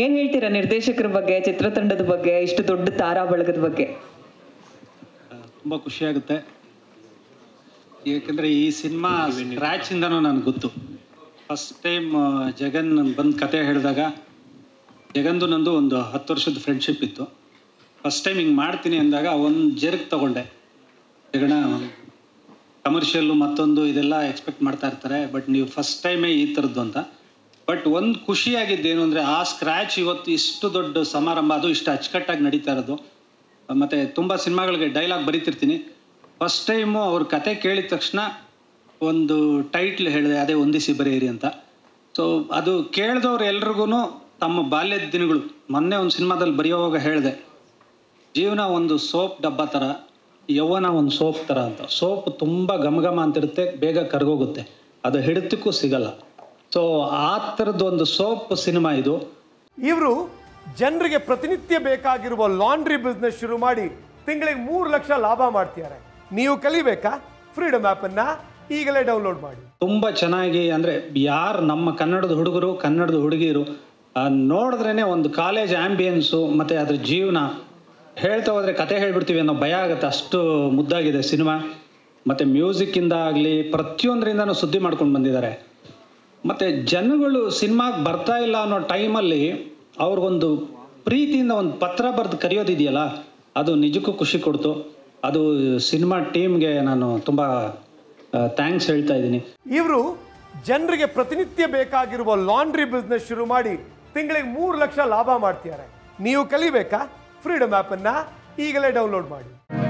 ಏನ್ ಹೇಳ್ತೀರಾ ನಿರ್ದೇಶಕರ ಬಗ್ಗೆ, ಚಿತ್ರತಂಡದ ಬಗ್ಗೆ, ಇಷ್ಟು ದೊಡ್ಡ ತಾರಾ ಬಳಗದ ಬಗ್ಗೆ? ತುಂಬಾ ಖುಷಿ ಆಗುತ್ತೆ, ಯಾಕಂದ್ರೆ ಈ ಸಿನಿಮಾ ಸ್ಕ್ರಾಚ್ ಇಂದನೂ ನನಗೆ ಗೊತ್ತು. ಫಸ್ಟ್ ಟೈಮ್ ಜಗನ್ ಬಂದು ಕತೆ ಹೇಳಿದಾಗ, ಜಗನ್ದು ನಂದು ಒಂದು 10 ವರ್ಷದ ಫ್ರೆಂಡ್ಶಿಪ್ ಇತ್ತು. ಫಸ್ಟ್ ಟೈಮ್ ಹಿಂಗೆ ಮಾಡ್ತೀನಿ ಅಂದಾಗ ಒಂದು ಜರ್ಕ್ ತಗೊಂಡೆ. ಜಗಣ ಕಮರ್ಷಿಯಲ್ಲು ಮತ್ತೊಂದು ಇದೆಲ್ಲ ಎಕ್ಸ್ಪೆಕ್ಟ್ ಮಾಡ್ತಾ ಇರ್ತಾರೆ, ಬಟ್ ನೀವು ಫಸ್ಟ್ ಟೈಮೇ ಈ ಥರದ್ದು ಅಂತ. ಬಟ್ ಒಂದು ಖುಷಿಯಾಗಿದ್ದೇನು ಅಂದರೆ ಆ ಸ್ಕ್ರ್ಯಾಚ್ ಇವತ್ತು ಇಷ್ಟು ದೊಡ್ಡ ಸಮಾರಂಭ, ಅದು ಇಷ್ಟು ಅಚ್ಚುಕಟ್ಟಾಗಿ ನಡೀತಾ ಇರೋದು. ಮತ್ತು ತುಂಬ ಸಿನಿಮಾಗಳಿಗೆ ಡೈಲಾಗ್ ಬರೀತಿರ್ತೀನಿ. ಫಸ್ಟ್ ಟೈಮು ಅವ್ರ ಕತೆ ಕೇಳಿದ ತಕ್ಷಣ ಒಂದು ಟೈಟ್ಲ್ ಹೇಳಿದೆ, ಅದೇ ಒಂದಿಸಿ ಬರೆಯಿರಿ ಅಂತ. ಸೊ ಅದು ಕೇಳಿದವ್ರು ಎಲ್ರಿಗೂ ತಮ್ಮ ಬಾಲ್ಯದ ದಿನಗಳು, ಮೊನ್ನೆ ಒಂದು ಸಿನಿಮಾದಲ್ಲಿ ಬರೆಯುವಾಗ ಹೇಳಿದೆ, ಜೀವನ ಒಂದು ಸೋಪ್ ಡಬ್ಬ ಥರ, ಯೌವನ ಒಂದು ಸೋಪ್ ಥರ ಅಂತ. ಸೋಪ್ ತುಂಬ ಘಮಘಮ ಅಂತಿರುತ್ತೆ, ಬೇಗ ಕರ್ಗೋಗುತ್ತೆ, ಅದು ಹಿಡಿತಕ್ಕೂ ಸಿಗಲ್ಲ. ಸೊ ಆ ಥರದ್ದೊಂದು ಸೋಪ್ ಸಿನಿಮಾ ಇದು. ಇವರು ಜನರಿಗೆ ಪ್ರತಿನಿತ್ಯ ಬೇಕಾಗಿರುವ ಲಾಂಡ್ರಿ ಬಿಸ್ನೆಸ್ ಶುರು ಮಾಡಿ ತಿಂಗಳಿಗೆ 3 ಲಕ್ಷ ಲಾಭ ಮಾಡ್ತಿದ್ದಾರೆ. ನೀವು ಕಲಿಬೇಕಾ? ಫ್ರೀಡಮ್ ಆ್ಯಪನ್ನು ಈಗಲೇ ಡೌನ್ಲೋಡ್ ಮಾಡಿ. ತುಂಬ ಚೆನ್ನಾಗಿ, ಅಂದರೆ ಯಾರು ನಮ್ಮ ಕನ್ನಡದ ಹುಡುಗರು, ಕನ್ನಡದ ಹುಡುಗಿಯರು ನೋಡಿದ್ರೇ ಒಂದು ಕಾಲೇಜ್ ಆ್ಯಂಬಿಯನ್ಸು ಮತ್ತು ಅದ್ರ ಜೀವನ ಹೇಳ್ತಾ ಹೋದರೆ ಕತೆ ಹೇಳ್ಬಿಡ್ತೀವಿ ಅನ್ನೋ ಭಯ ಆಗುತ್ತೆ, ಅಷ್ಟು ಮುದ್ದಾಗಿದೆ ಸಿನಿಮಾ. ಮತ್ತು ಮ್ಯೂಸಿಕ್ಕಿಂದ ಆಗಲಿ ಪ್ರತಿಯೊಂದರಿಂದನೂ ಸುದ್ದಿ ಮಾಡ್ಕೊಂಡು ಬಂದಿದ್ದಾರೆ. ಮತ್ತು ಜನಗಳು ಸಿನಿಮಾಗೆ ಬರ್ತಾ ಇಲ್ಲ ಅನ್ನೋ ಟೈಮಲ್ಲಿ ಅವ್ರಿಗೊಂದು ಪ್ರೀತಿಯಿಂದ ಒಂದು ಪತ್ರ ಬರೆದು ಕರೆಯೋದಿದೆಯಲ್ಲ, ಅದು ನಿಜಕ್ಕೂ ಖುಷಿ ಕೊಡ್ತು. ಅದು ಸಿನಿಮಾ ಟೀಮ್ಗೆ ನಾನು ತುಂಬ ಥ್ಯಾಂಕ್ಸ್ ಹೇಳ್ತಾ ಇದ್ದೀನಿ. ಇವರು ಜನರಿಗೆ ಪ್ರತಿನಿತ್ಯ ಬೇಕಾಗಿರುವ ಲಾಂಡ್ರಿ ಬಿಸ್ನೆಸ್ ಶುರು ಮಾಡಿ ತಿಂಗಳಿಗೆ 3 ಲಕ್ಷ ಲಾಭ ಮಾಡ್ತಿದ್ದಾರೆ. ನೀವು ಕಲಿಬೇಕಾ? ಫ್ರೀಡಮ್ ಆ್ಯಪನ್ನು ಈಗಲೇ ಡೌನ್ಲೋಡ್ ಮಾಡಿ.